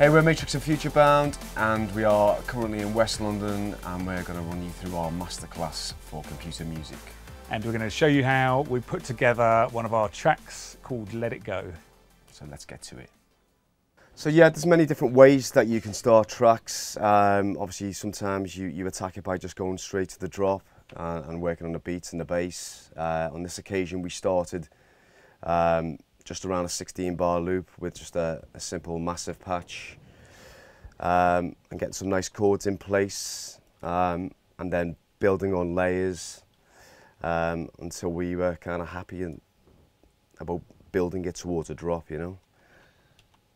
Hey, we're Matrix and Futurebound, and we are currently in West London, and we're going to run you through our masterclass for computer music. And we're going to show you how we put together one of our tracks called Let It Go. So let's get to it. So yeah, there's many different ways that you can start tracks. Obviously, sometimes you attack it by just going straight to the drop and working on the beats and the bass. On this occasion, we started just around a 16-bar loop with just a simple Massive patch, and getting some nice chords in place, and then building on layers until we were kind of happy about building it towards a drop, you know?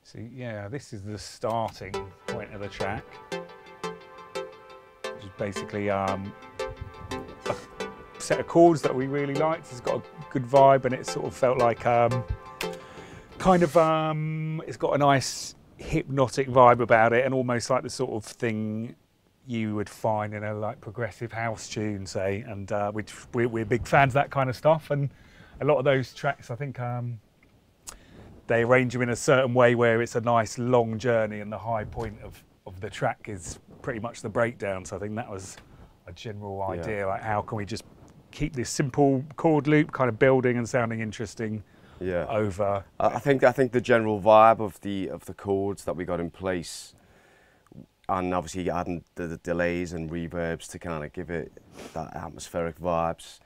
So yeah, this is the starting point of the track, which is basically a set of chords that we really liked. It's got a good vibe, and it sort of felt like it's got a nice hypnotic vibe about it, and almost like the sort of thing you would find in a like progressive house tune, say. And we're big fans of that kind of stuff, and a lot of those tracks, I think they arrange them in a certain way where it's a nice long journey, and the high point of the track is pretty much the breakdown. So I think that was a general idea, yeah. Like how can we just keep this simple chord loop kind of building and sounding interesting? Yeah. Over. I think the general vibe of the chords that we got in place, and obviously adding the delays and reverbs to kind of give it that atmospheric vibes.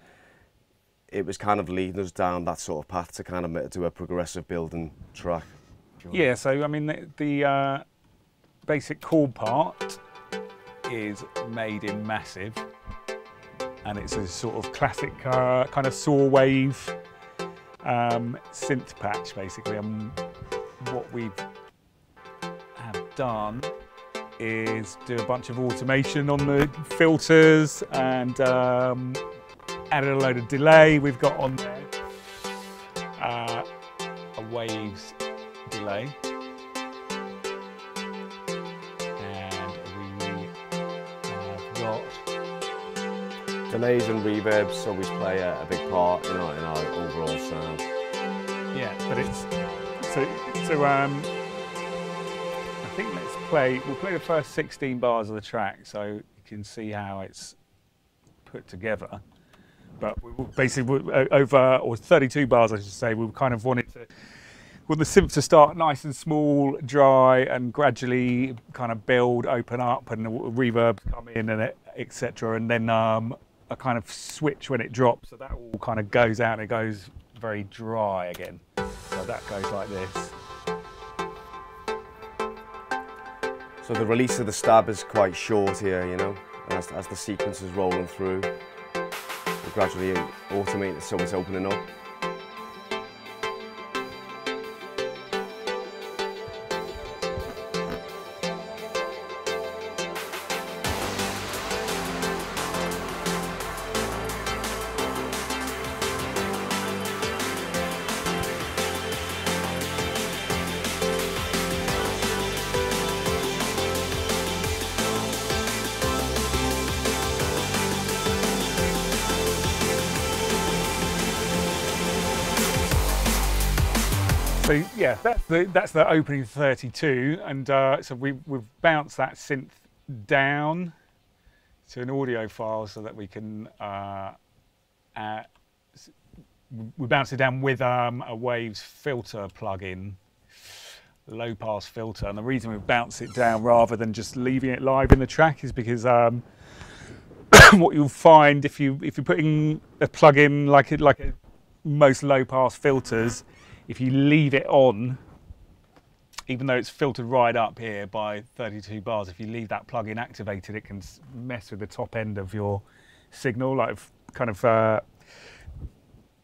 It was kind of leading us down that sort of path to kind of do a progressive building track. Yeah. So I mean the basic chord part is made in Massive, and it's a sort of classic kind of saw wave. Synth patch basically, and what we have done is do a bunch of automation on the filters and added a load of delay. We've got on there a Waves delay, and we have got delays and reverbs always play a big part in our overall sound. Yeah, but it's so I think we'll play the first 16 bars of the track, so you can see how it's put together. But we basically or 32 bars, I should say, we kind of wanted the synth to start nice and small, dry, and gradually kind of build, open up, and the reverb come in, and etc. And then a kind of switch when it drops, so that all kind of goes out and it goes very dry again. So that goes like this. So the release of the stab is quite short here, you know, and as the sequence is rolling through, we'll gradually automate it so it's opening up. So yeah, that's the opening 32, and so we've bounced that synth down to an audio file so that we can we bounce it down with a Waves filter plugin, low pass filter. And the reason we bounce it down rather than just leaving it live in the track is because what you'll find if you're putting a plugin like most low pass filters. If you leave it on, even though it's filtered right up here by 32 bars, if you leave that plugin activated, it can mess with the top end of your signal, like kind of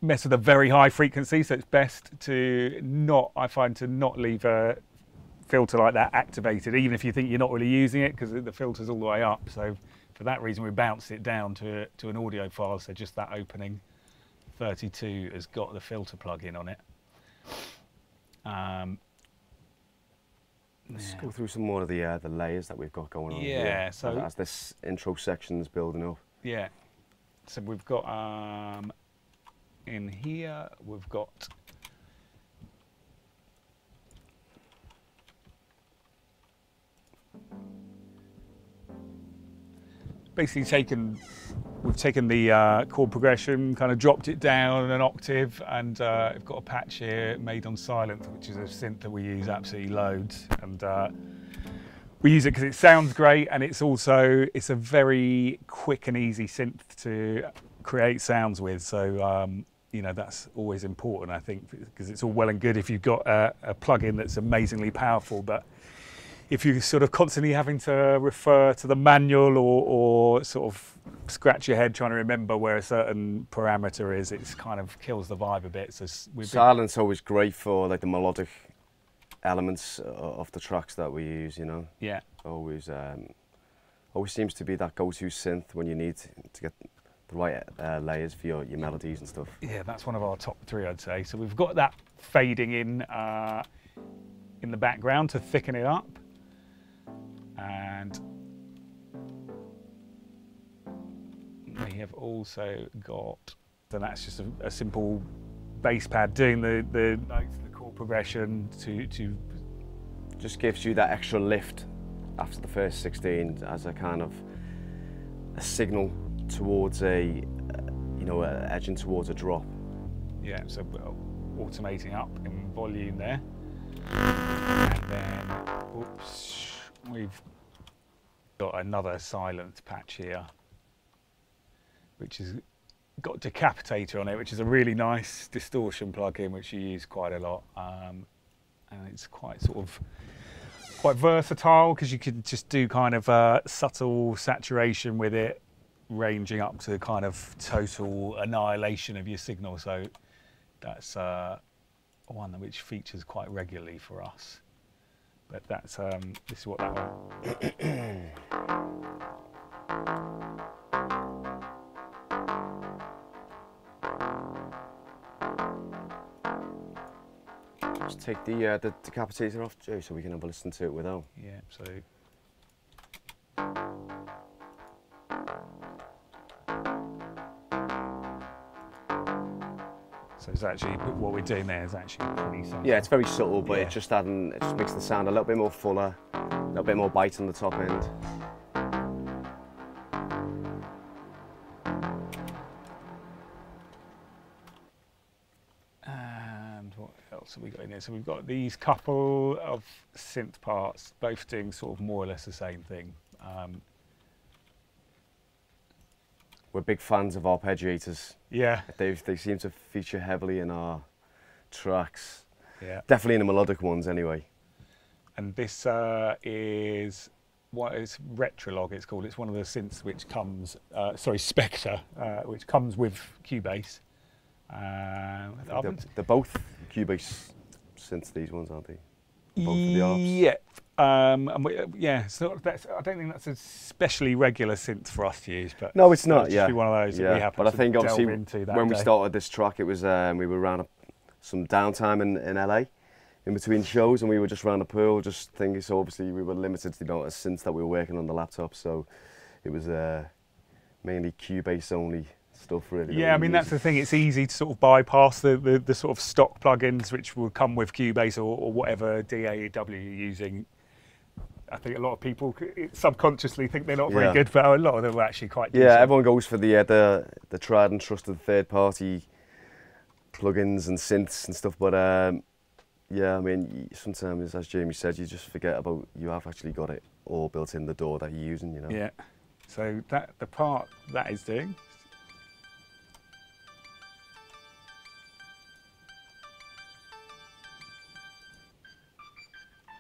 mess with a very high frequency. So it's best to not, I find, to not leave a filter like that activated, even if you think you're not really using it, because the filter's all the way up. So for that reason, we bounced it down to an audio file. So just that opening 32 has got the filter plugin on it. Let's go through some more of the layers that we've got going on. Yeah, so as this intro section's building up. Yeah, so we've got in here we've got basically we've taken the chord progression, kind of dropped it down an octave, and I've got a patch here made on Sylenth, which is a synth that we use absolutely loads, and we use it because it sounds great, and it's also, it's a very quick and easy synth to create sounds with. So you know, that's always important, I think, because it's all well and good if you've got a plugin that's amazingly powerful, but if you're sort of constantly having to refer to the manual or sort of scratch your head trying to remember where a certain parameter is, it's kind of kills the vibe a bit. So Sylenth's always great for like the melodic elements of the tracks that we use, you know. Yeah. Always, always seems to be that go-to synth when you need to get the right layers for your melodies and stuff. Yeah, that's one of our top three, I'd say. So we've got that fading in the background to thicken it up. And we have also got, so that's just a simple bass pad doing the notes, the chord progression to just gives you that extra lift after the first 16 as a kind of a signal towards a, you know, edging towards a drop. Yeah, so automating up in volume there, and then oops. We've got another Sylenth patch here, which has got Decapitator on it, which is a really nice distortion plugin, which you use quite a lot. And it's quite sort of, quite versatile, because you can just do kind of subtle saturation with it, ranging up to kind of total annihilation of your signal. So that's one which features quite regularly for us. But that's, this is what that one. Just take the Decapitator off, Joe, so we can have a listen to it without. Yeah, so. So it's actually, what we're doing there is actually pretty subtle. Yeah, it's very subtle, but yeah, it's just adding, it just makes the sound a little bit more fuller, a little bit more bite on the top end. And what else have we got in here? So we've got these couple of synth parts, both doing sort of more or less the same thing. We're big fans of arpeggiators. Yeah. They seem to feature heavily in our tracks. Yeah. Definitely in the melodic ones anyway. And this is what is Retrologue, it's called. It's one of the synths which comes, sorry, Spectre, which comes with Cubase. They're both Cubase synths, these ones, aren't they? Both of the arps. Yeah. And we, yeah, so that's, I don't think that's a specially regular synth for us to use, but no, it's not. It's just one of those that we have. But I think obviously when we started this track, it was we were around some downtime in LA, in between shows, and we were just around the pool, just thinking. So obviously we were limited to the amount of synths that we were working on the laptop, so it was mainly Cubase only stuff, really. Yeah, I mean, that's the thing. It's easy to sort of bypass the sort of stock plugins which will come with Cubase or whatever DAW you're using. I think a lot of people subconsciously think they're not very good, but a lot of them are actually quite decent. Yeah, everyone goes for the tried and trusted third-party plugins and synths and stuff, but yeah, I mean, sometimes, as Jamie said, you just forget about you have actually got it all built in the door that you're using, you know? Yeah, so that the part that is doing.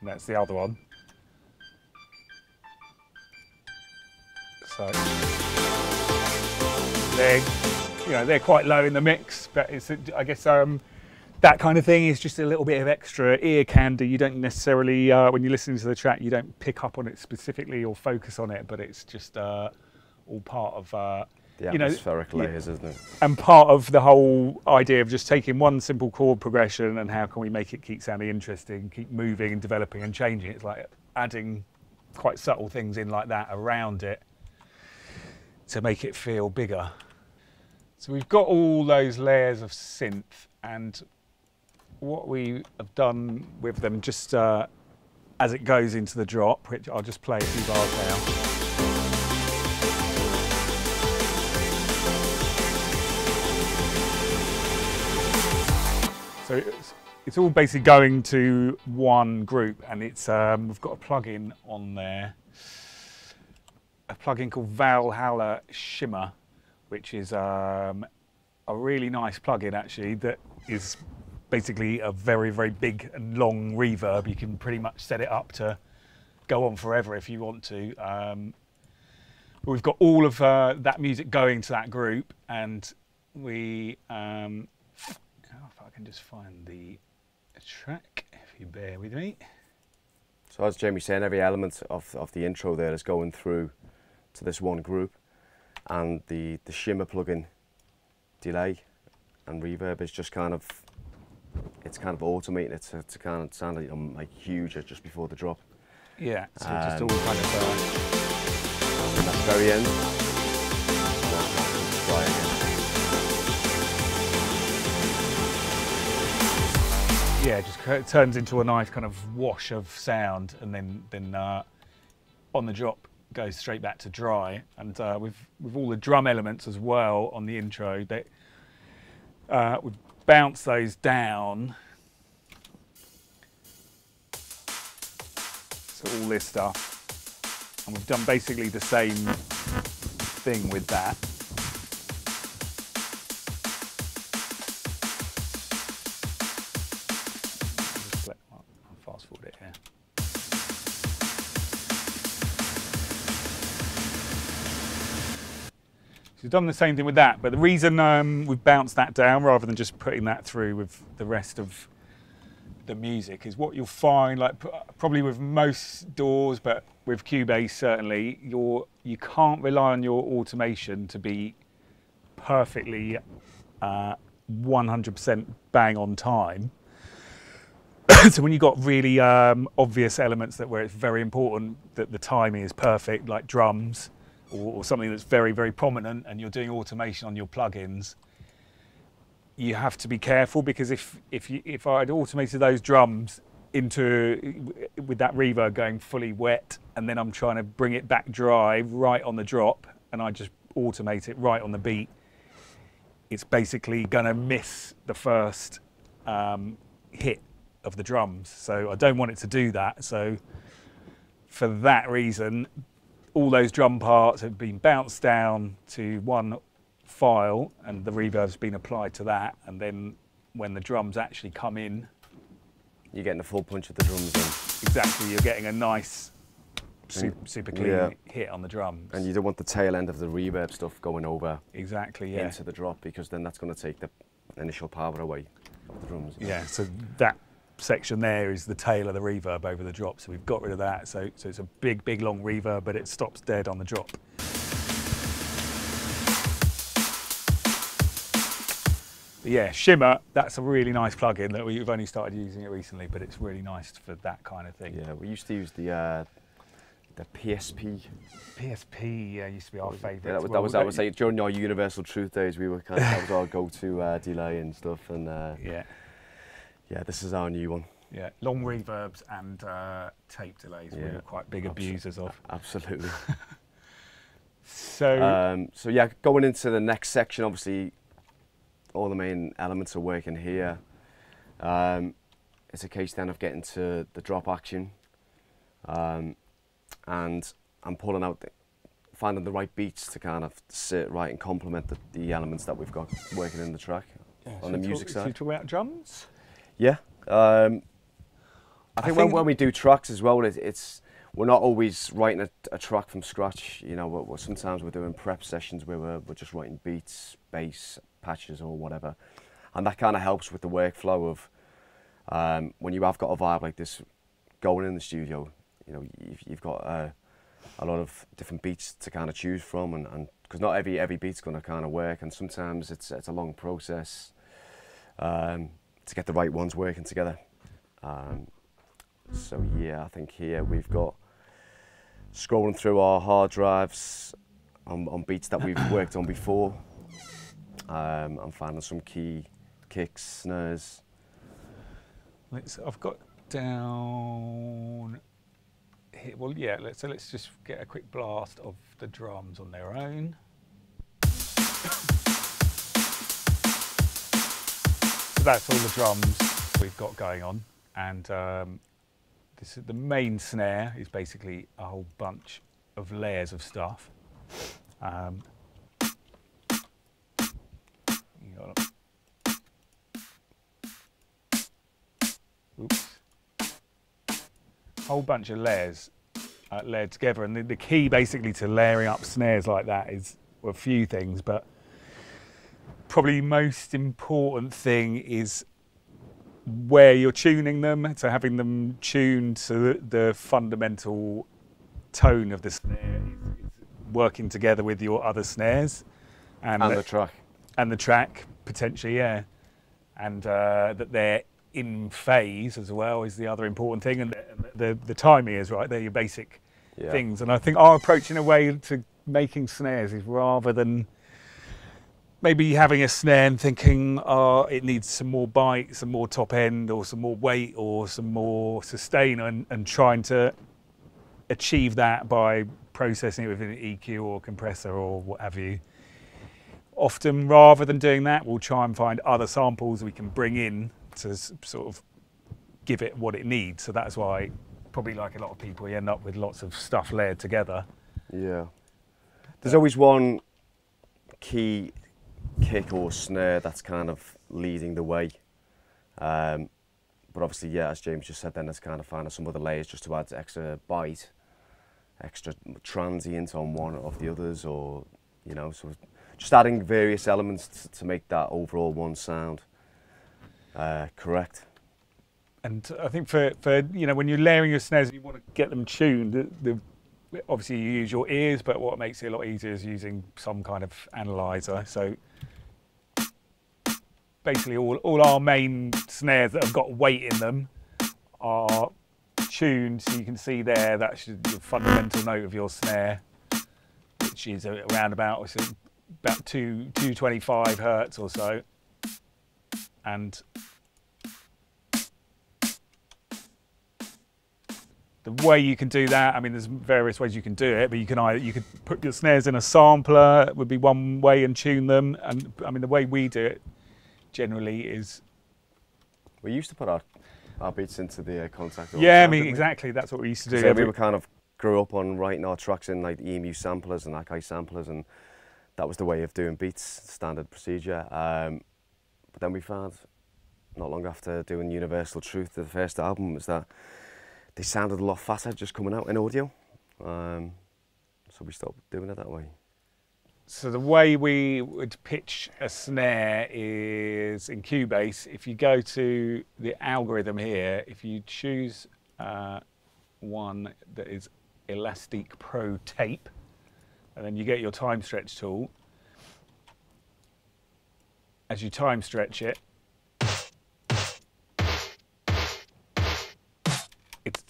And that's the other one. So they're, you know, they're quite low in the mix, but it's, I guess that kind of thing is just a little bit of extra ear candy. You don't necessarily, when you're listening to the track, you don't pick up on it specifically or focus on it, but it's just all part of the atmospheric layers, isn't it? And part of the whole idea of just taking one simple chord progression and how can we make it keep sounding interesting, keep moving and developing and changing. It's like adding quite subtle things in like that around it to make it feel bigger. So we've got all those layers of synth, and what we have done with them just as it goes into the drop, which I'll just play a few bars now. So it's all basically going to one group, and it's we've got a plugin on there, a plugin called Valhalla Shimmer, which is a really nice plugin actually. That is basically a very, very big and long reverb. You can pretty much set it up to go on forever if you want to. We've got all of that music going to that group, and we. If I can just find the track, if you bear with me. So as Jamie's saying, every element of the intro there is going through to this one group, and the shimmer plugin delay and reverb is just kind of, it's kind of automating it to kind of sound like huge just before the drop. Yeah, so just all kind of. And at the very end. Yeah, it just turns into a nice kind of wash of sound, and then on the drop goes straight back to dry. And with all the drum elements as well on the intro, that we bounce those down. So all this stuff, and we've done basically the same thing with that. We've done the same thing with that, but the reason we've bounced that down rather than just putting that through with the rest of the music is what you'll find, like probably with most DAWs, but with Cubase certainly, you can't rely on your automation to be perfectly 100% bang on time. So when you've got really obvious elements that where it's very important that the timing is perfect, like drums, or something that's very, very prominent, and you're doing automation on your plugins, you have to be careful, because if I had automated those drums with that reverb going fully wet, and then I'm trying to bring it back dry right on the drop, and I just automate it right on the beat, it's basically gonna miss the first hit of the drums. So I don't want it to do that. So for that reason, all those drum parts have been bounced down to one file, and the reverb's been applied to that, and then when the drums actually come in, you're getting the full punch of the drums in. Exactly, you're getting a nice, super clean hit on the drums. And you don't want the tail end of the reverb stuff going over into the drop, because then that's going to take the initial power away of the drums. Yeah, so that section there is the tail of the reverb over the drop, so we've got rid of that. So it's a big, big long reverb, but it stops dead on the drop. But yeah, Shimmer, that's a really nice plugin that we've only started using it recently, but it's really nice for that kind of thing. Yeah, we used to use the PSP. PSP, yeah, used to be our favourite. Yeah, that was like during our Universal Truth days, we were kind of, that was our go-to delay and stuff, and yeah, this is our new one. Yeah, long reverbs and tape delays we were quite big abusers of. Absolutely. So yeah, going into the next section, obviously, all the main elements are working here. It's a case then of getting to the drop action, and I'm pulling out, finding the right beats to kind of sit right and complement the elements that we've got working in the track on the music side. Should we talk about drums? Yeah, I think when we do tracks as well, we're not always writing a track from scratch. You know, sometimes we're doing prep sessions where we're just writing beats, bass, patches, or whatever, and that kind of helps with the workflow of when you have got a vibe like this going in the studio. You know, you've got a lot of different beats to kind of choose from, and because not every beat's going to kind of work, and sometimes it's a long process. To get the right ones working together. So yeah, I think here we've got scrolling through our hard drives on beats that we've worked on before. I'm finding some key kicks, snares. I've got down here, well yeah, let's just get a quick blast of the drums on their own. that's all the drums we've got going on, and this is the main snare is basically a whole bunch of layers of stuff. Whole bunch of layers layered together, and the key basically to layering up snares like that is a few things, but probably most important thing is where you're tuning them, so having them tuned so that the fundamental tone of the snare is working together with your other snares and the track. And the track, potentially, yeah. And that they're in phase as well is the other important thing, and the time ears, right? They're your basic things. And I think our approach in a way to making snares is rather than maybe having a snare and thinking, oh, it needs some more bite, some more top end, or some more weight, or some more sustain, and trying to achieve that by processing it within an EQ or compressor or what have you. Often, rather than doing that, we'll try and find other samples we can bring in to sort of give it what it needs. So that's why, probably like a lot of people, you end up with lots of stuff layered together. Yeah. There's always one key kick or snare that's kind of leading the way, but obviously, yeah, as James just said, then it's kind of finding some other layers just to add extra bite, extra transient on one of the others, or you know, sort of just adding various elements to make that overall one sound correct. And I think for you know, when you're layering your snares, you want to get them tuned. Obviously you use your ears, but what makes it a lot easier is using some kind of analyzer. So basically all our main snares that have got weight in them are tuned, so you can see there that's the fundamental note of your snare, which is around about 225 hertz or so. And the way you can do that, I mean, there's various ways you can do it, but you can either, you could put your snares in a sampler, would be one way, and tune them. And I mean, the way we do it generally is, we used to put our beats into the contactor. Yeah, I mean, exactly. That's what we used to do. So we were kind of grew up on writing our tracks in like EMU samplers and Akai samplers, and that was the way of doing beats, standard procedure. But then we found, not long after doing Universal Truth, the first album, was that they sounded a lot fatter just coming out in audio, so we stopped doing it that way. So the way we would pitch a snare is in Cubase. If you go to the algorithm here, if you choose one that is Elastique Pro Tape, and then you get your time stretch tool. As you time stretch it,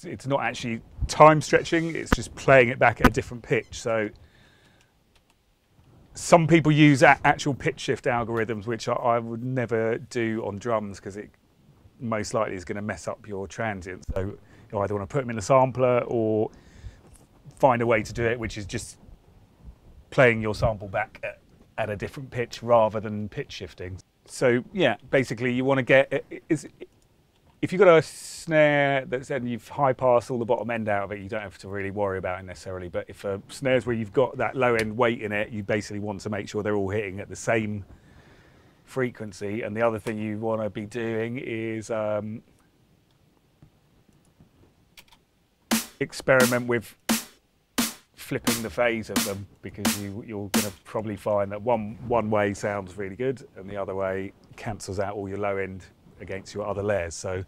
it's not actually time stretching, it's just playing it back at a different pitch. So some people use actual pitch shift algorithms, which I would never do on drums, because it most likely is going to mess up your transients. So you either want to put them in a sampler or find a way to do it which is just playing your sample back at a different pitch rather than pitch shifting. So yeah, basically you want to get, if you've got a snare that's, and you've high passed all the bottom end out of it, you don't have to really worry about it necessarily. But if a snare's where you've got that low end weight in it, you basically want to make sure they're all hitting at the same frequency. And the other thing you want to be doing is experiment with flipping the phase of them, because you're going to probably find that one way sounds really good and the other way cancels out all your low end against your other layers. So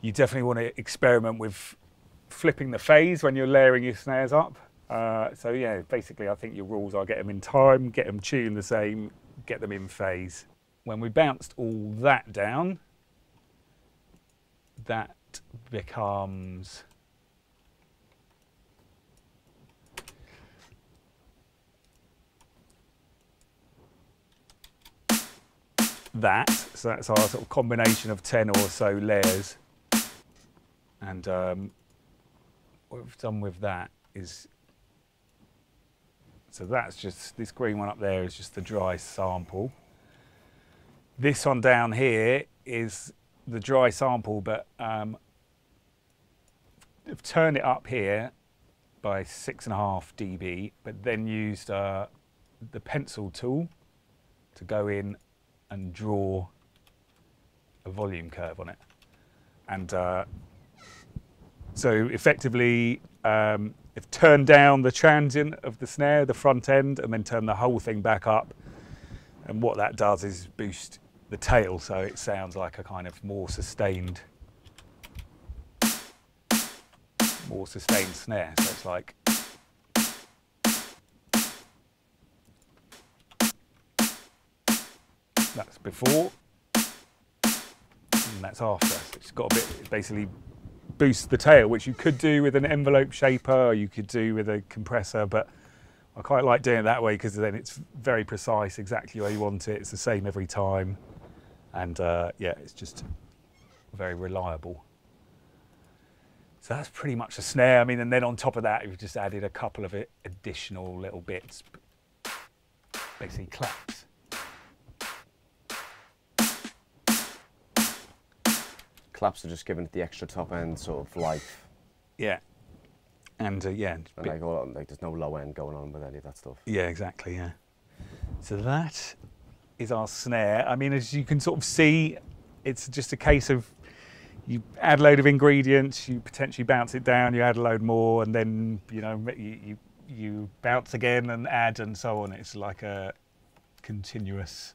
you definitely want to experiment with flipping the phase when you're layering your snares up. So yeah, basically I think your rules are get them in time, get them tuned the same, get them in phase. When we bounced all that down, that becomes that. So that's our sort of combination of 10 or so layers. And what we've done with that is, so that's just, this green one up there is just the dry sample. This one down here is the dry sample, but turn it up here by 6.5 dB, but then used the pencil tool to go in and draw a volume curve on it. And so effectively, I've turned down the transient of the snare, the front end, and then turned the whole thing back up. And what that does is boost the tail, so it sounds like a kind of more sustained snare. So it's like, that's before and that's after. So it's got a bit, basically boosts the tail, which you could do with an envelope shaper, or you could do with a compressor, but I quite like doing it that way because then it's very precise, exactly where you want it. It's the same every time. And yeah, it's just very reliable. So that's pretty much the snare. I mean, and then on top of that, we've just added a couple of additional little bits, basically claps. Claps are just giving it the extra top end sort of life. Yeah. And yeah. And like, all, like, there's no low end going on with any of that stuff. Yeah, exactly, yeah. So that is our snare. I mean, as you can sort of see, it's just a case of you add a load of ingredients, you potentially bounce it down, you add a load more, and then, you know, you bounce again and add and so on. It's like a continuous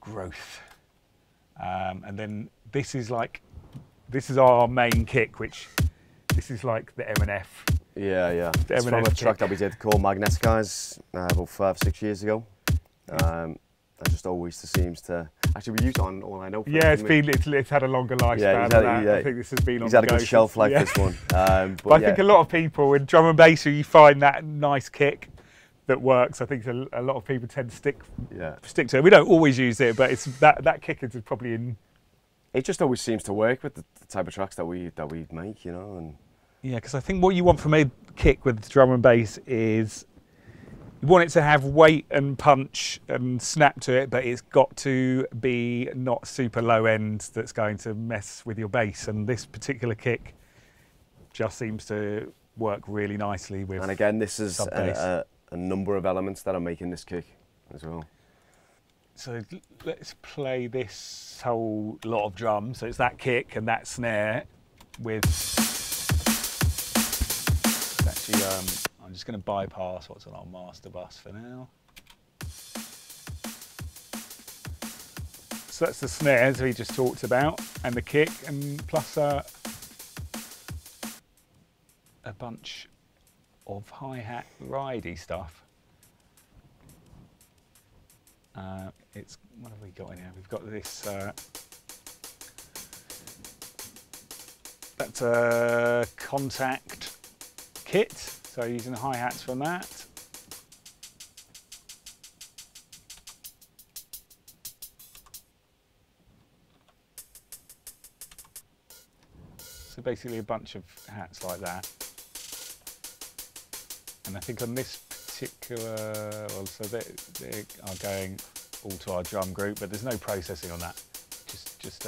growth. And then this is our main kick, which this is like the M&F. Yeah, yeah. It's from a track that we did called Magnetic Eyes about 5 or 6 years ago. That just always seems to, actually we use it on All I Know. Yeah, it's had a longer lifespan. Yeah, exactly, yeah. I think this has been on the go. He's had a good shelf life, this one. But yeah. I think a lot of people in drum and bass, you find that nice kick that works. I think a lot of people tend to stick to it. We don't always use it, but it's that kick is probably in. It just always seems to work with the type of tracks that we make, you know. And yeah, because I think what you want from a kick with drum and bass is you want it to have weight and punch and snap to it, but it's got to be not super low end that's going to mess with your bass. And this particular kick just seems to work really nicely with. And again, this is a number of elements that are making this kick as well. So let's play this whole lot of drums. So it's that kick and that snare with. Actually, I'm just going to bypass what's on our master bus for now. So that's the snares we just talked about, and the kick, and plus a bunch of hi-hat ridey stuff. It's, what have we got in here? We've got this, that's a Contact kit, so using the hi-hats from that. So basically a bunch of hats like that. And I think on this particular, well, so they are going all to our drum group, but there's no processing on that. Just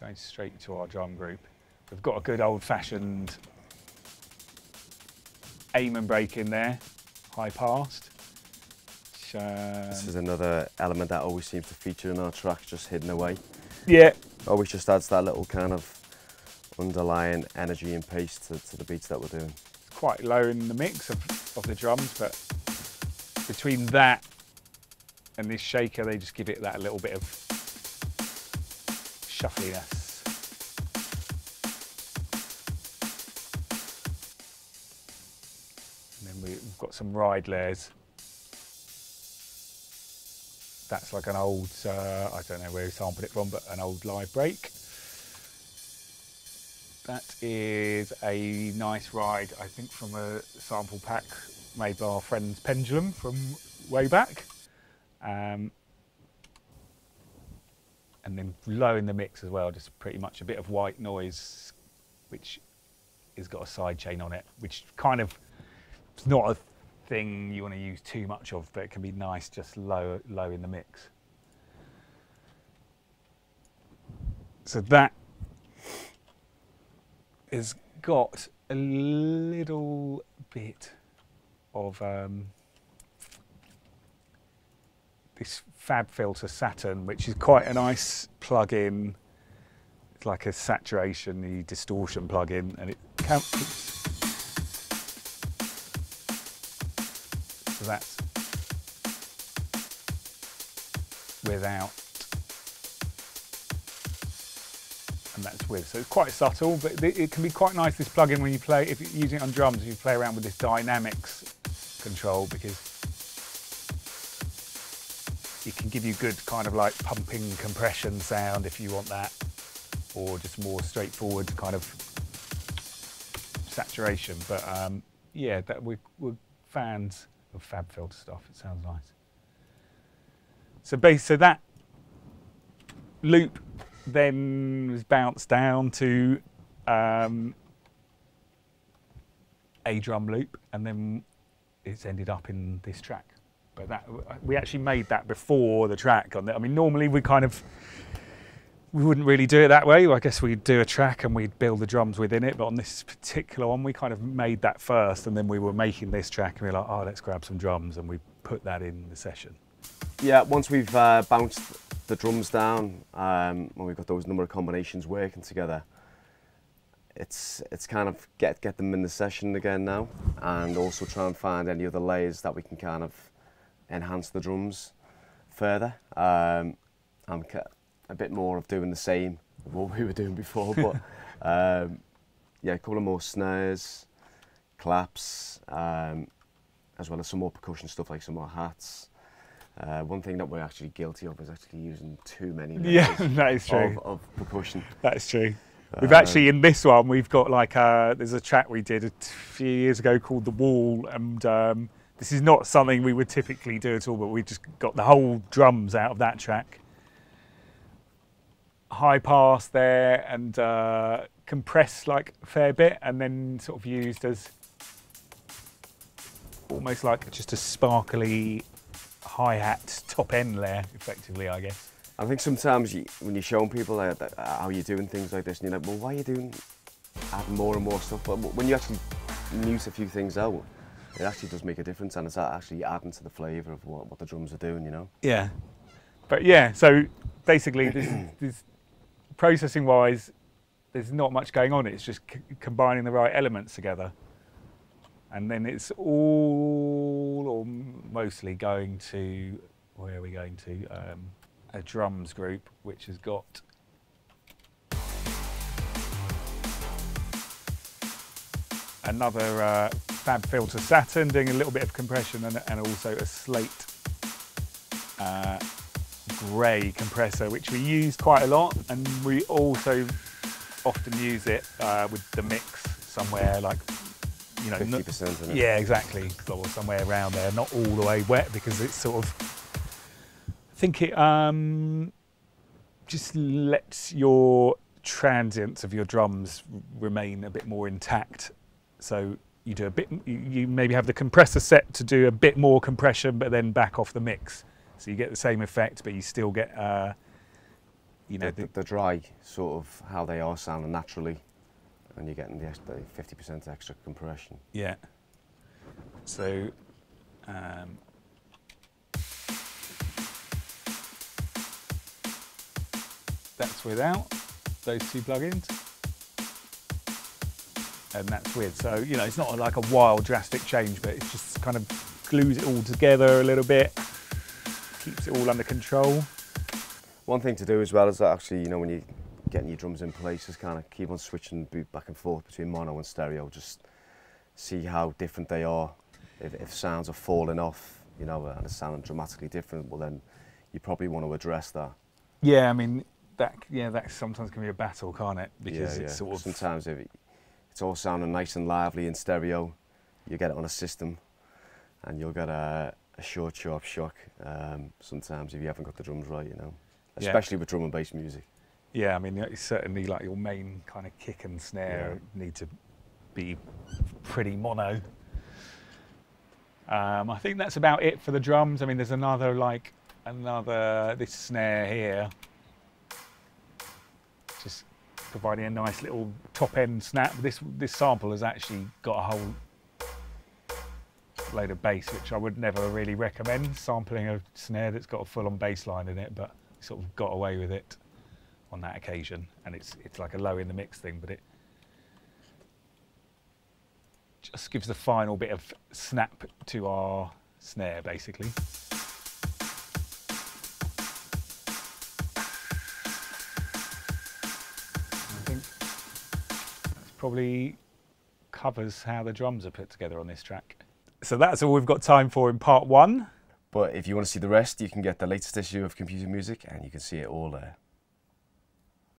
going straight to our drum group. We've got a good old-fashioned aim and break in there, high passed. This is another element that always seems to feature in our track, just hidden away. Yeah. Always just adds that little kind of underlying energy and pace to the beats that we're doing. Quite low in the mix of the drums, but between that and this shaker, they just give it that little bit of shuffliness. And then we've got some ride layers. That's like an old, I don't know where we sampled it from, but an old live break. That is a nice ride, I think, from a sample pack made by our friends Pendulum from way back. And then low in the mix as well, just pretty much a bit of white noise, which has got a sidechain on it, which kind of, it's not a thing you want to use too much of, but it can be nice just low in the mix. So that has got a little bit of this FabFilter Saturn, which is quite a nice plug-in. It's like a saturation-y distortion plug-in, and it counts. So that's without, and that's with. So it's quite subtle, but it can be quite nice, this plugin, when you play, if you're using it on drums, you play around with this dynamics control, because it can give you good kind of like pumping compression sound if you want that, or just more straightforward kind of saturation. But yeah, that we're fans of FabFilter stuff. It sounds nice. So that loop then was bounced down to a drum loop, and then it's ended up in this track. But that we actually made that before the track. I mean, normally we wouldn't really do it that way. I guess we'd do a track and we'd build the drums within it, but on this particular one, we kind of made that first, and then we were making this track, and we were like, oh, let's grab some drums, and we put that in the session. Yeah, once we've bounced the drums down, when we've got those number of combinations working together, it's kind of get them in the session again now, and also try and find any other layers that we can kind of enhance the drums further. I'm a bit more of doing the same of what we were doing before, but yeah, a couple of more snares, claps, as well as some more percussion stuff, like some more hats. One thing that we're actually guilty of is actually using too many of percussion. That's true. We've actually, in this one, we've got like, there's a track we did a few years ago called The Wall, and this is not something we would typically do at all, but we just got the whole drums out of that track. High pass there, and compressed like a fair bit, and then sort of used as almost like just a sparkly hi-hat top end layer, effectively, I guess. I think sometimes when you're showing people how you're doing things like this, and you're like, well, why are you doing, adding more and more stuff? But when you actually mute a few things out, it actually does make a difference, and it's actually adding to the flavour of what the drums are doing, you know? Yeah. But yeah, so basically this processing-wise, there's not much going on. It's just combining the right elements together. And then it's all, or mostly, going to, where are we going to? A drums group, which has got another FabFilter Saturn doing a little bit of compression, and also a Slate grey compressor, which we use quite a lot, and we also often use it with the mix somewhere, like, you know, 50%, isn't it? Yeah, exactly, or somewhere around there, not all the way wet, because it's sort of, I think it just lets your transients of your drums remain a bit more intact. So you do a bit, you maybe have the compressor set to do a bit more compression, but then back off the mix. So you get the same effect, but you still get, you know, the dry sort of how they are sounding naturally, and you're getting the 50% extra compression. Yeah. So, that's without those two plugins, and that's with. So, you know, it's not like a wild, drastic change, but it just kind of glues it all together a little bit. Keeps it all under control. One thing to do as well is that actually, you know, when you're getting your drums in place, is kind of keep on switching back and forth between mono and stereo, just see how different they are. If sounds are falling off, you know, and it's sounding dramatically different, well then you probably want to address that. Yeah, I mean, that sometimes can be a battle, can't it? Because yeah, it's sort of... Sometimes if it's all sounding nice and lively in stereo, you get it on a system and you'll get a short, sharp shock sometimes if you haven't got the drums right, you know, especially with drum and bass music. Yeah, I mean, it's certainly like your main kind of kick and snare need to be pretty mono. I think that's about it for the drums. I mean, there's another, like, this snare here. Just providing a nice little top end snap. This sample has actually got a whole load of bass, which I would never really recommend sampling a snare that's got a full on bass line in it, but sort of got away with it on that occasion. And it's like a low in the mix thing, but it just gives the final bit of snap to our snare, basically. I think that probably covers how the drums are put together on this track. So that's all we've got time for in part 1. But if you want to see the rest, you can get the latest issue of Computer Music and you can see it all there.